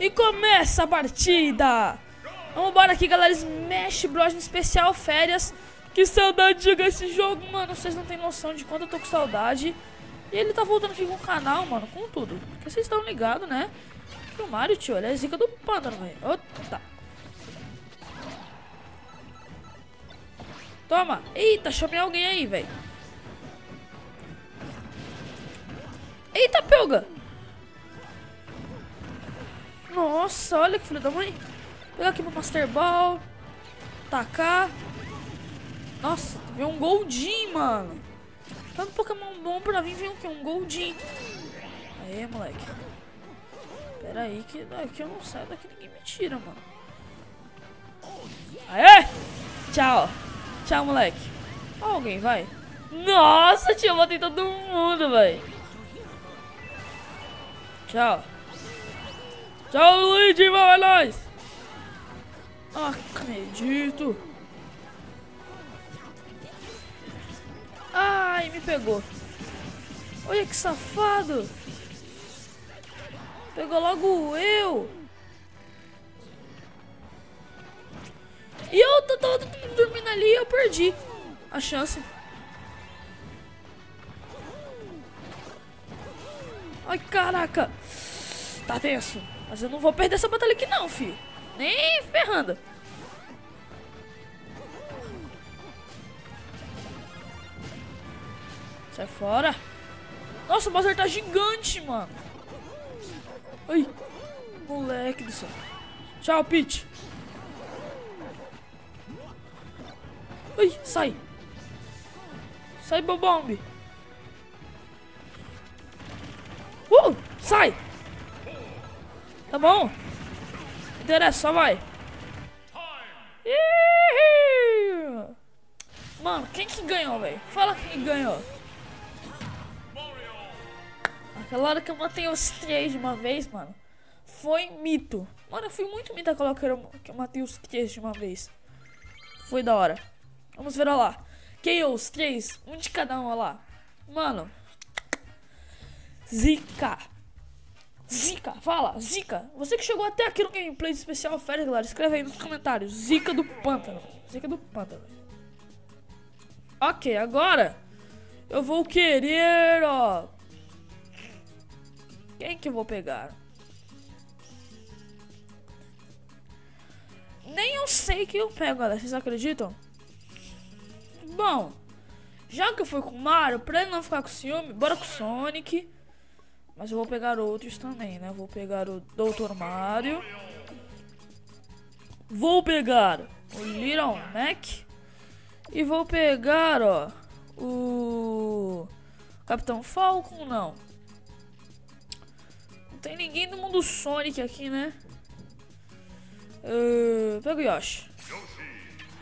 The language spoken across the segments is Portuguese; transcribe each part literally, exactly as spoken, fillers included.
E começa a partida! Vamos embora aqui, galera. Smash Bros no especial férias. Que saudade de jogar esse jogo, mano. Vocês não tem noção de quanto eu tô com saudade. E ele tá voltando aqui com o canal, mano. Com tudo. Porque vocês estão ligados, né? Que o Mario, tio, ele é zica do pântano, velho. Ota. Toma. Eita, chamei alguém aí, velho. Eita, pelga. Nossa, olha que filho da mãe. Pegar aqui pro Master Ball. Tacar. Nossa, veio um Goldeen, mano. Tanto Pokémon bom pra mim, veio o quê? Um Goldeen. Aê, moleque. Pera aí que daqui eu não saio, daqui ninguém me tira, mano. Aê! Tchau. Tchau, moleque. Ó, alguém, vai. Nossa, tio, eu botei todo mundo, velho. Tchau. Tchau, Luigi, vai nós. Não acredito. Ai, me pegou. Olha que safado. Pegou logo eu. E eu tô todo mundo dormindo ali e eu perdi a chance. Ai, caraca. Tá tenso. Mas eu não vou perder essa batalha aqui não, filho. Nem ferrando. Sai fora. Nossa, o Bowser tá gigante, mano. Ai, moleque do céu. Tchau, Peach. Ai, sai. Sai, Bob-omb. Uh, sai. Tá bom. Interessa, só vai. Iiii. Mano, quem que ganhou, velho? Fala quem ganhou. Aquela hora que eu matei os três de uma vez, mano, foi mito. Mano, eu fui muito mito aquela hora que eu matei os três de uma vez. Foi da hora. Vamos ver, olha lá. Quem é os três? Um de cada um, olha lá. Mano. Zica. Zica, fala, zica. Você que chegou até aqui no gameplay de especial férias, galera, escreve aí nos comentários. Zica do pântano. Zica do pântano. Ok, agora eu vou querer, ó. Quem que eu vou pegar? Nem eu sei que eu pego, galera. Vocês acreditam? Bom, já que eu fui com o Mario, pra ele não ficar com ciúme, bora com o Sonic. Mas eu vou pegar outros também, né? Vou pegar o Doutor Mario. Vou pegar o Little Mac. E vou pegar, ó, o Capitão Falcon, não. Não tem ninguém do mundo Sonic aqui, né? Uh, pega o Yoshi.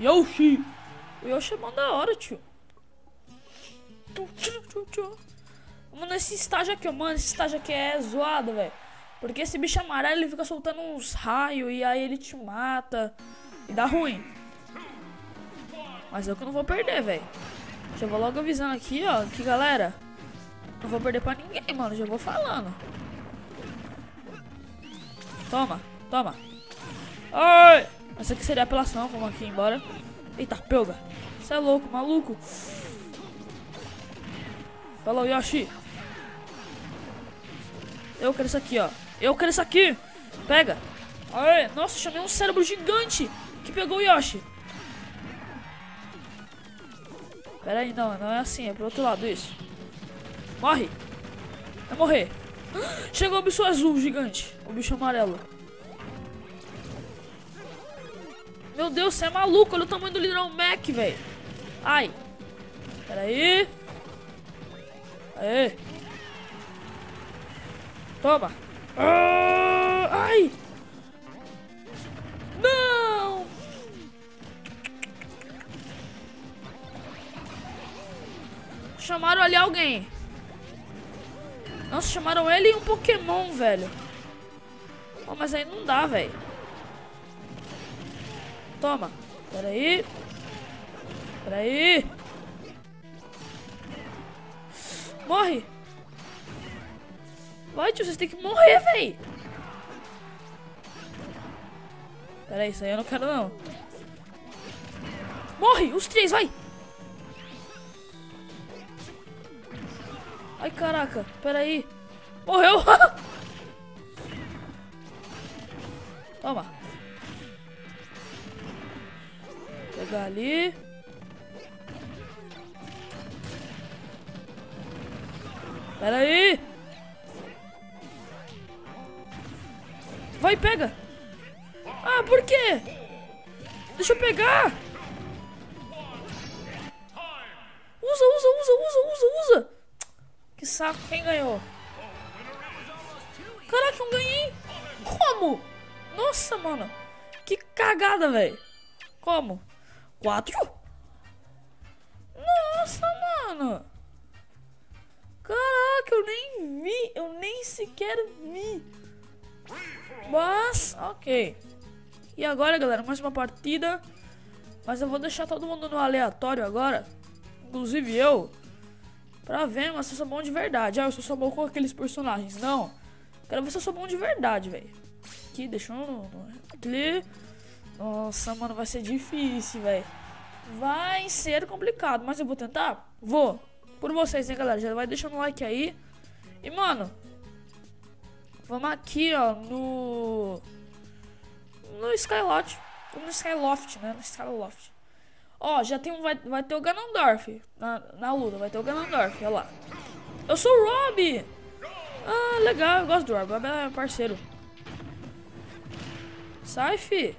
Yoshi! O Yoshi é bom da hora, tio. Tchum, tchum, tchum, tchum. Mano, esse estágio aqui, mano, esse estágio aqui é zoado, velho. Porque esse bicho amarelo, ele fica soltando uns raios e aí ele te mata. E dá ruim. Mas eu que não vou perder, velho. Já vou logo avisando aqui, ó, que galera, não vou perder pra ninguém, mano, já vou falando. Toma, toma. Ai! Essa aqui seria apelação, vamos aqui embora. Eita, pelga. Você é louco, maluco. Falou, Yoshi. Eu quero isso aqui, ó. Eu quero isso aqui. Pega. Aê. Nossa, chamei um cérebro gigante que pegou o Yoshi. Pera aí, não. Não é assim. É pro outro lado, isso. Morre. Vai morrer. Chegou o bicho azul gigante. O bicho amarelo. Meu Deus, você é maluco. Olha o tamanho do Little Mac, velho. Ai. Pera aí. Aê. Toma. Ah, ai. Não. Chamaram ali alguém. Nossa, chamaram ele e um Pokémon, velho. Oh, mas aí não dá, velho. Toma. Pera aí. Pera aí. Morre! Vai, tio, vocês têm que morrer, véi! Pera aí, isso aí eu não quero não. Morre! Os três, vai! Ai, caraca. Pera aí. Morreu! Toma. Pegar ali. Pera aí. Vai, pega. Ah, por quê? Deixa eu pegar. Usa, usa, usa, usa, usa, usa. Que saco, quem ganhou? Caraca, eu ganhei. Como? Nossa, mano. Que cagada, velho. Como? Quatro? Nossa, mano. Caraca, eu nem vi. Eu nem sequer vi. Mas, ok. E agora, galera, mais uma partida. Mas eu vou deixar todo mundo no aleatório agora. Inclusive eu. Pra ver, mas se eu sou bom de verdade. Ah, eu só sou bom com aqueles personagens, não. Quero ver se eu sou bom de verdade, velho. Aqui, deixa eu... Aqui. Nossa, mano, vai ser difícil, velho. Vai ser complicado, mas eu vou tentar? Vou. Por vocês, hein, galera. Já vai deixando o like aí. E, mano... Vamos aqui, ó, no... No Skyloft. No Skyloft, né? No Skyloft. Ó, já tem um... Vai, vai ter o Ganondorf na, na luta. Vai ter o Ganondorf, olha lá. Eu sou o Rob! Ah, legal, eu gosto do Rob. O Rob é meu parceiro. Sai, fi.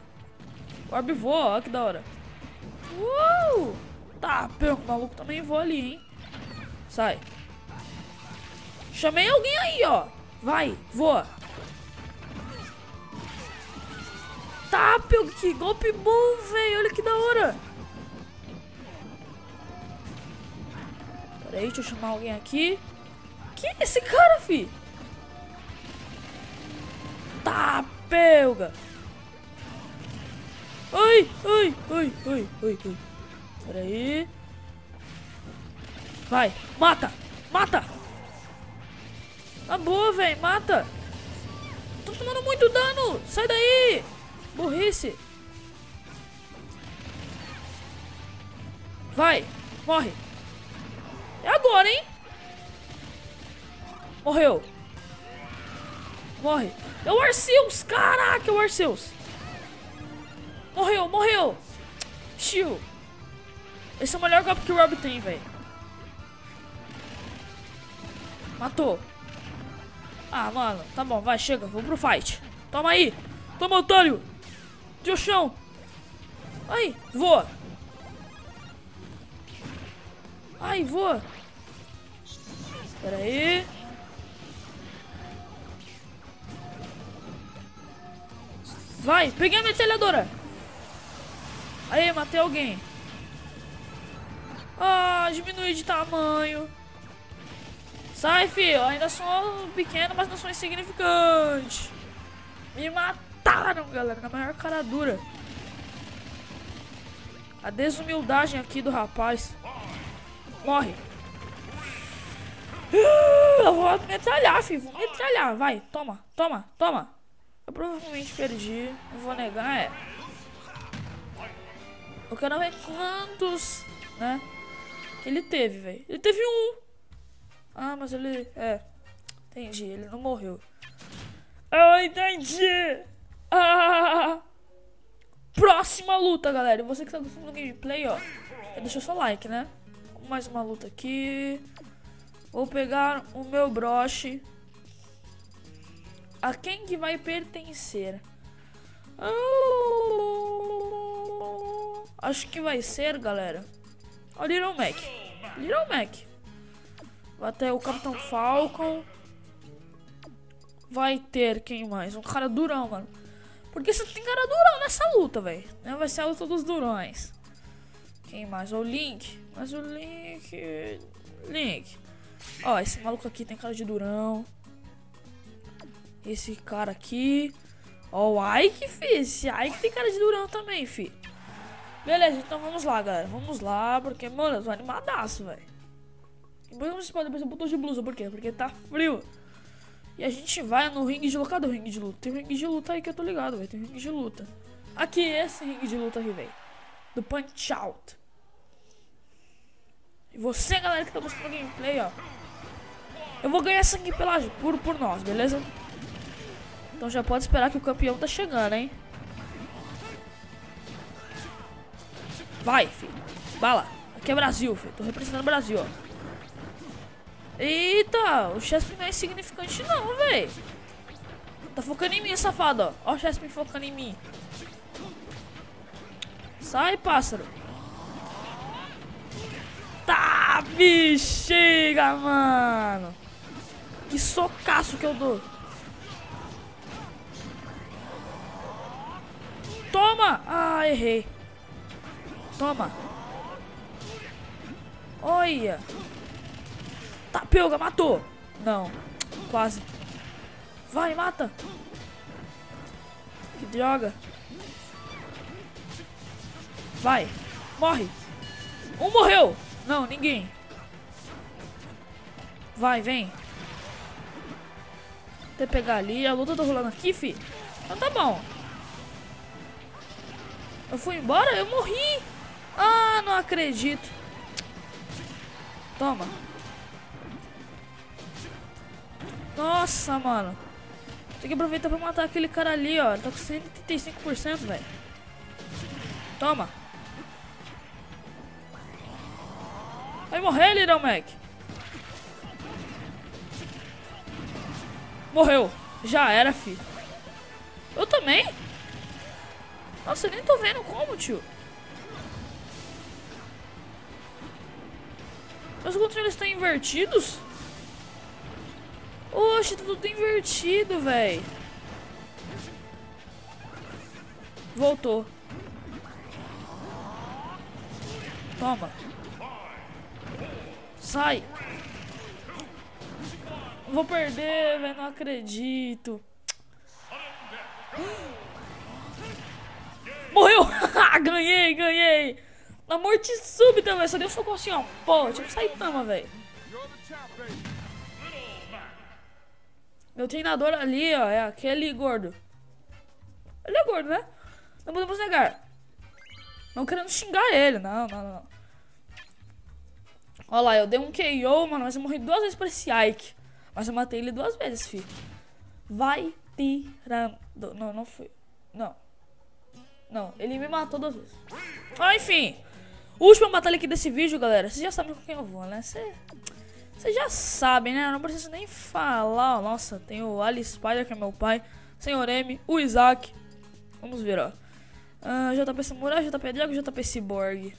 O Orb voa, ó, que da hora. Uou! Tá, perco, o maluco também voa ali, hein? Sai. Chamei alguém aí, ó. Vai, voa. Tá, perco, que golpe bom, velho. Olha que da hora. Peraí, deixa eu chamar alguém aqui. Que é esse cara, fi? Tá, pelga. Oi, oi, oi, oi, oi, oi. Peraí. Vai, mata, mata. Tá boa, velho, mata. Tô tomando muito dano, sai daí. Burrice. Vai, morre. É agora, hein. Morreu. Morre. É o Arceus, caraca, é o Arceus. Morreu, morreu. Tio. Esse é o melhor golpe que o Rob tem, velho. Matou. Ah, mano. Tá bom, vai, chega. Vamos pro fight. Toma aí. Toma, otário. Tio chão. Ai, voa. Ai, voa. Pera aí. Vai, peguei a metralhadora. Aí, matei alguém. Ah, diminui de tamanho. Sai, filho. Ainda sou pequeno, mas não sou insignificante. Me mataram, galera. Na maior cara dura. A desumildade aqui do rapaz. Morre. Eu vou metralhar, filho. Vou metralhar. Vai, toma, toma, toma. Eu provavelmente perdi. Não vou negar, é. Eu quero ver quantos, né, que ele teve, velho. Ele teve um. Ah, mas ele... É. Entendi. Ele não morreu. Eu entendi. Ah. Próxima luta, galera. E você que tá gostando do gameplay, ó. Deixa o seu like, né? Mais uma luta aqui. Vou pegar o meu broche. A quem que vai pertencer? Ah. Acho que vai ser, galera, o Little Mac. Little Mac. Vai ter o Capitão Falcon. Vai ter quem mais? Um cara durão, mano. Porque você tem cara durão nessa luta, velho. Vai ser a luta dos durões. Quem mais? O Link. Mas o Link... Link. Ó, esse maluco aqui tem cara de durão. Esse cara aqui. Ó, o Ike, fi. Esse Ike tem cara de durão também, fi. Beleza, então vamos lá, galera. Vamos lá, porque, mano, eu tô animadaço, velho. Depois eu botou de blusa, por quê? Porque tá frio. E a gente vai no ringue de luta. Cadê o ringue de luta? Tem ringue de luta aí que eu tô ligado, velho. Tem ringue de luta. Aqui, esse ringue de luta que vem do Punch Out. E você, galera, que tá gostando do gameplay, ó, eu vou ganhar sangue pelágio puro por nós, beleza? Então já pode esperar que o campeão tá chegando, hein? Vai, filho. Bala. Aqui é Brasil, filho. Tô representando o Brasil, ó. Eita, o Chespin não é insignificante não, velho. Tá focando em mim, safado, ó. Ó o Chespin focando em mim. Sai, pássaro. Tá, bexiga, mano. Que socaço que eu dou. Toma! Ah, errei. Toma. Olha. Tapioca, matou. Não. Quase. Vai, mata. Que droga. Vai. Morre. Um morreu. Não, ninguém. Vai, vem. Até pegar ali. A luta tá rolando aqui, fi. Então tá bom. Eu fui embora? Eu morri! Ah, não acredito! Toma! Nossa, mano! Tem que aproveitar pra matar aquele cara ali, ó. Ele tá com cento e trinta e cinco por cento, velho. Toma! Vai morrer, Little Mac! Morreu! Já era, filho! Eu também? Nossa, eu nem tô vendo como, tio. Meus controles estão invertidos? Oxe, tá tudo invertido, velho. Voltou. Toma. Sai. Vou perder, velho. Não acredito. Morreu! Ganhei, ganhei! Na morte súbita, velho. Só deu socorro assim, ó. Pô, tipo, Saitama, velho. Meu treinador ali, ó, é aquele gordo. Ele é gordo, né? Não podemos negar. Não querendo xingar ele, não, não, não. Olha lá, eu dei um K O, mano, mas eu morri duas vezes pra esse Ike. Mas eu matei ele duas vezes, filho. Vai tirando. Não, não fui. Não. Não, ele me matou duas vezes. Ah, enfim. Última batalha aqui desse vídeo, galera. Vocês já sabem com quem eu vou, né? Vocês já sabem, né? Eu não preciso nem falar. Nossa, tem o Ali Spider, que é meu pai. Senhor M, o Isaac. Vamos ver, ó. Ah, J P Samurai, J P Dragon, J P Cyborg.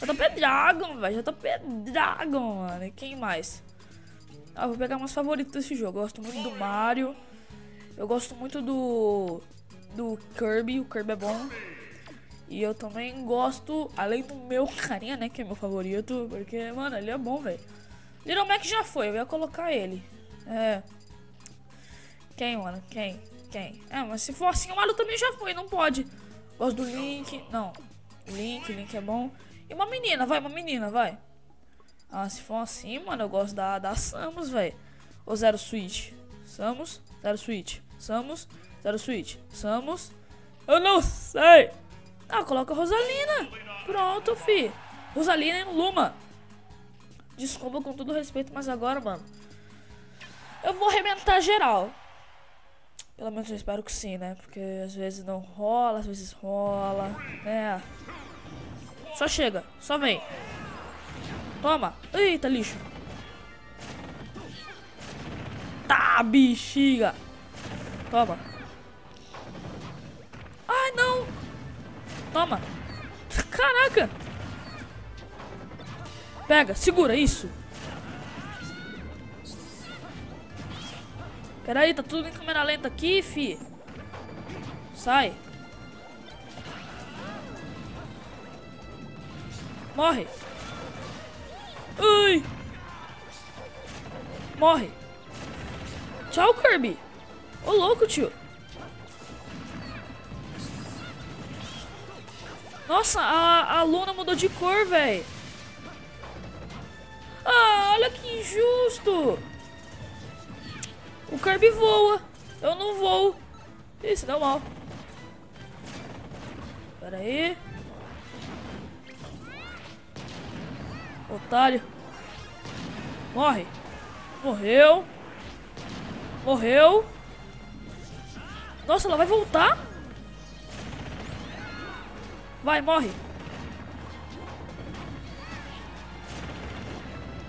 J P Dragon, velho. J P Dragon, mano. E quem mais? Ah, vou pegar umas favoritas desse jogo. Eu gosto muito do Mario. Eu gosto muito do... do Kirby, o Kirby é bom. E eu também gosto, além do meu carinha, né, que é meu favorito, porque, mano, ele é bom, velho. Little Mac já foi, eu ia colocar ele. É. Quem, mano? Quem? Quem? É, mas se for assim, o Mario também já foi, não pode. Gosto do Link, não. Link, Link é bom. E uma menina, vai, uma menina, vai. Ah, se for assim, mano, eu gosto da, da Samus, velho. Ou Zero Suit Samus, Zero Suit Samus. Zero Suit Samus. Eu não sei. Ah, coloca a Rosalina. Pronto, fi. Rosalina e Luma. Desculpa com todo respeito, mas agora, mano, eu vou arrebentar geral. Pelo menos eu espero que sim, né? Porque às vezes não rola, às vezes rola. É. Só chega, só vem. Toma. Eita, lixo. Tá, bexiga. Toma. Ai, não! Toma! Caraca! Pega, segura isso! Peraí, tá tudo em câmera lenta aqui, fi! Sai! Morre! Ui! Morre! Tchau, Kirby! Ô, louco, tio! Nossa, a, a Luna mudou de cor, velho. Ah, olha que injusto. O Kirby voa. Eu não vou. Isso, deu mal. Pera aí. Otário. Morre. Morreu. Morreu. Nossa, ela vai voltar? Vai, morre.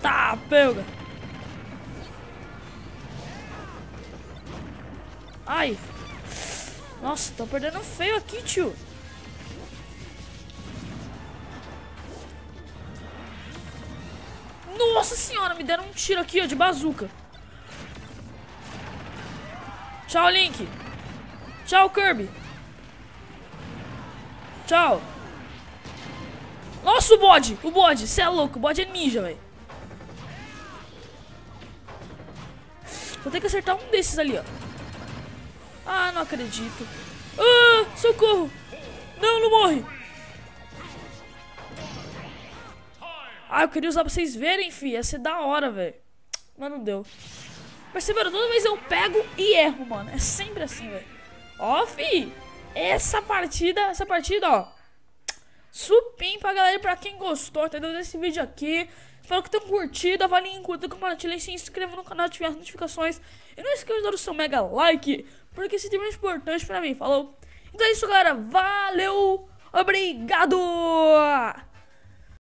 Tá, pega. Ai. Nossa, tô perdendo feio aqui, tio. Nossa senhora, me deram um tiro aqui, ó, de bazuca. Tchau, Link. Tchau, Kirby. Tchau. Nossa, o bode. O bode. Você é louco. O bode é ninja, velho. Vou ter que acertar um desses ali, ó. Ah, não acredito. Ah, socorro. Não, não morre. Ah, eu queria usar pra vocês verem, fi. Ia ser da hora, velho. Mas não deu. Perceberam? Toda vez eu pego e erro, mano. É sempre assim, velho. Ó, fi. Essa partida, essa partida, ó. Supim pra galera, pra quem gostou, entendeu? Desse vídeo aqui. Espero que tenham curtido. Avaliem, curtam, compartilhem, se inscrevam no canal, ativem as notificações. E não esqueçam de dar o seu mega like, porque isso é muito importante pra mim, falou? Então é isso, galera. Valeu! Obrigado!